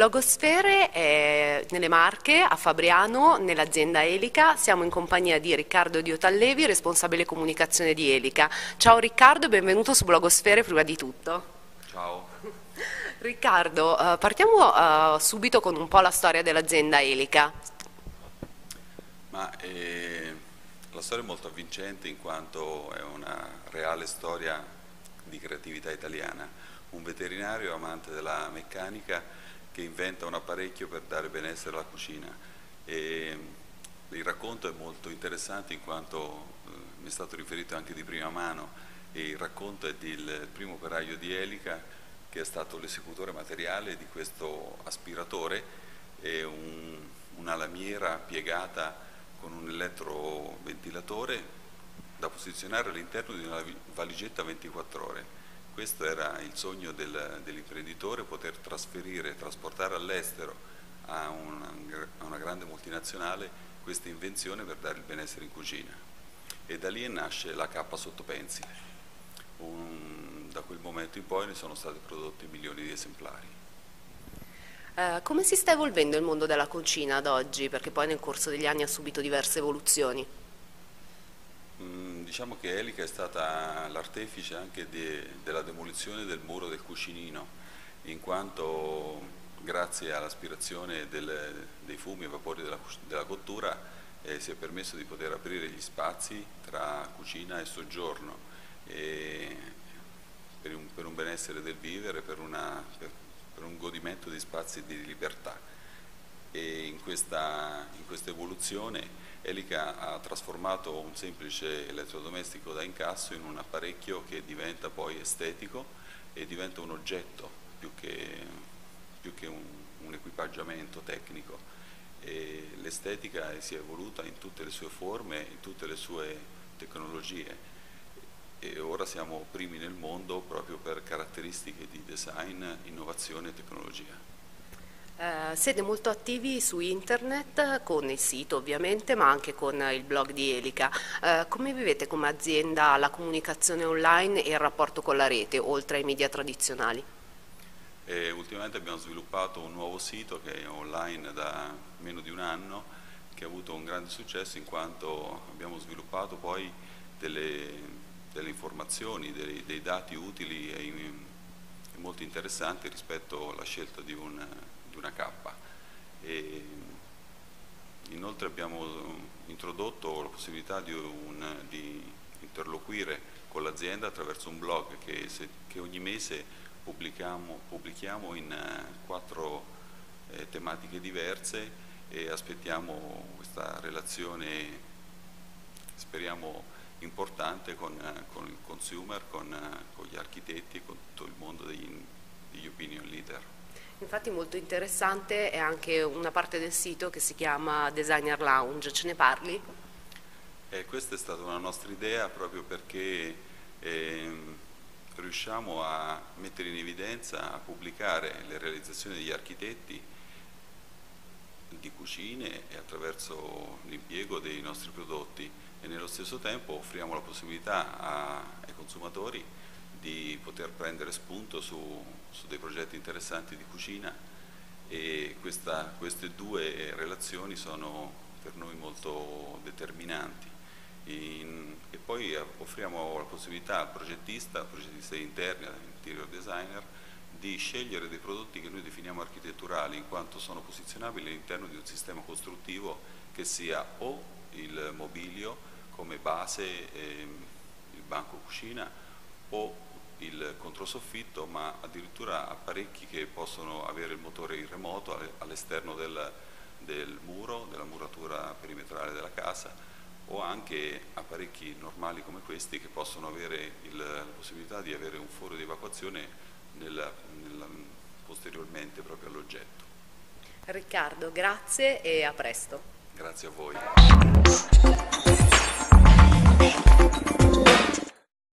Blogosfere è nelle Marche, a Fabriano, nell'azienda Elica. Siamo in compagnia di Riccardo Diotallevi, responsabile comunicazione di Elica. Ciao Riccardo e benvenuto su Blogosfere prima di tutto. Ciao. Riccardo, partiamo subito con un po' la storia dell'azienda Elica. La storia è molto avvincente in quanto è una reale storia di creatività italiana. Un veterinario amante della meccanica che inventa un apparecchio per dare benessere alla cucina. E il racconto è molto interessante in quanto mi è stato riferito anche di prima mano. E il racconto è del primo operaio di Elica, che è stato l'esecutore materiale di questo aspiratore e una lamiera piegata con un elettroventilatore da posizionare all'interno di una valigetta 24 ore. Questo era il sogno dell'imprenditore, poter trasportare all'estero a una grande multinazionale questa invenzione per dare il benessere in cucina. E da lì nasce la cappa sotto pensile. Da quel momento in poi ne sono stati prodotti milioni di esemplari. Come si sta evolvendo il mondo della cucina ad oggi? Perché poi nel corso degli anni ha subito diverse evoluzioni. Diciamo che Elica è stata l'artefice anche della demolizione del muro del cucinino, in quanto grazie all'aspirazione dei fumi e vapori della cottura si è permesso di poter aprire gli spazi tra cucina e soggiorno. Per un benessere del vivere, per un godimento di spazi di libertà. E in questa evoluzione Elica ha trasformato un semplice elettrodomestico da incasso in un apparecchio che diventa poi estetico e diventa un oggetto più che un equipaggiamento tecnico. L'estetica si è evoluta in tutte le sue forme, in tutte le sue tecnologie. E ora siamo primi nel mondo proprio per caratteristiche di design, innovazione e tecnologia. Siete molto attivi su internet, con il sito ovviamente, ma anche con il blog di Elica. Come vivete come azienda la comunicazione online e il rapporto con la rete, oltre ai media tradizionali? Ultimamente abbiamo sviluppato un nuovo sito che è online da meno di un anno, che ha avuto un grande successo in quanto abbiamo sviluppato poi delle informazioni, dei dati utili e molto interessanti rispetto alla scelta di una cappa. E inoltre abbiamo introdotto la possibilità di interloquire con l'azienda attraverso un blog che ogni mese pubblichiamo in 4 tematiche diverse e aspettiamo questa relazione, speriamo, importante con il consumer, con gli architetti, con tutto il mondo degli opinion leader. Infatti molto interessante è anche una parte del sito che si chiama Designer Lounge, ce ne parli? Questa è stata una nostra idea proprio perché riusciamo a mettere in evidenza, a pubblicare le realizzazioni degli architetti di cucine e attraverso l'impiego dei nostri prodotti, e nello stesso tempo offriamo la possibilità ai consumatori di poter prendere spunto su dei progetti interessanti di cucina, e queste 2 relazioni sono per noi molto determinanti. E poi offriamo la possibilità al progettista interno, interior designer, di scegliere dei prodotti che noi definiamo architetturali, in quanto sono posizionabili all'interno di un sistema costruttivo che sia o il mobilio come base, il banco cucina, o il controsoffitto, ma addirittura apparecchi che possono avere il motore in remoto all'esterno del muro, della muratura perimetrale della casa, o anche apparecchi normali come questi che possono avere la possibilità di avere un foro di evacuazione posteriormente proprio all'oggetto. Riccardo, grazie e a presto. Grazie a voi.